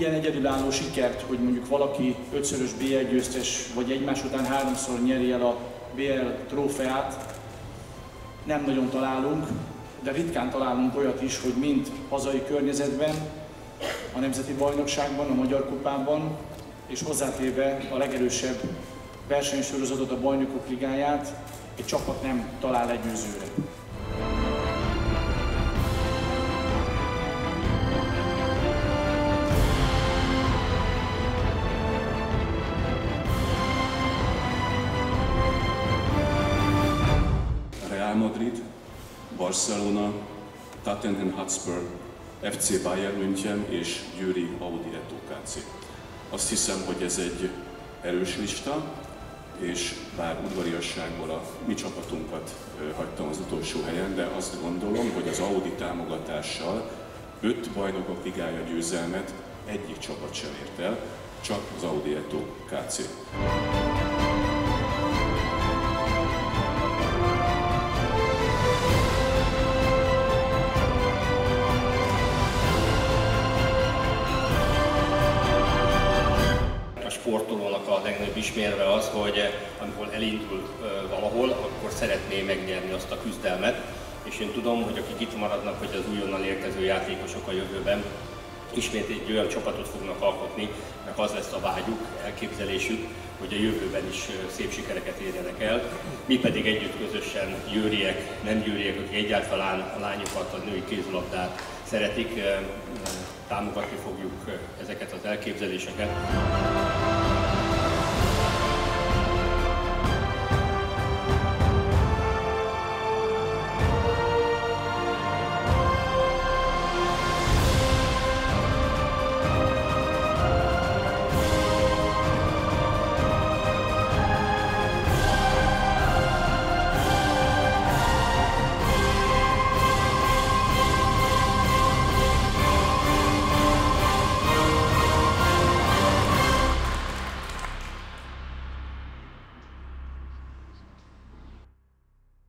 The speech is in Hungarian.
ilyen egyedülálló sikert, hogy mondjuk valaki ötszörös BL győztes, vagy egymás után háromszor nyeri el a BL trófeát, nem nagyon találunk, de ritkán találunk olyat is, hogy mind hazai környezetben, a Nemzeti Bajnokságban, a Magyar Kupában, és hozzátéve a legerősebb versenysorozatot, a Bajnokok Ligáját, egy csapat nem talál egy győzőre. Real Madrid, Barcelona, Tottenham Hotspur, FC Bayern München és Győri Audi ETO KC. Azt hiszem, hogy ez egy erős lista, és bár udvariasságból a mi csapatunkat hagytam az utolsó helyen, de azt gondolom, hogy az Audi támogatással 5 Bajnokok Ligája győzelmet egyik csapat sem ért el, csak az Audi ETO KC. Sportolónak a legnagyobb ismérve az, hogy amikor elindul valahol, akkor szeretné megnyerni azt a küzdelmet. És én tudom, hogy akik itt maradnak, hogy az újonnan érkező játékosok a jövőben ismét egy olyan csapatot fognak alkotni, mert az lesz a vágyuk, elképzelésük, hogy a jövőben is szép sikereket érjenek el. Mi pedig együtt közösen győriek, nem győriek, akik egyáltalán a lányokat, a női kézilabdát szeretik, támogatni fogjuk ezeket az elképzeléseket.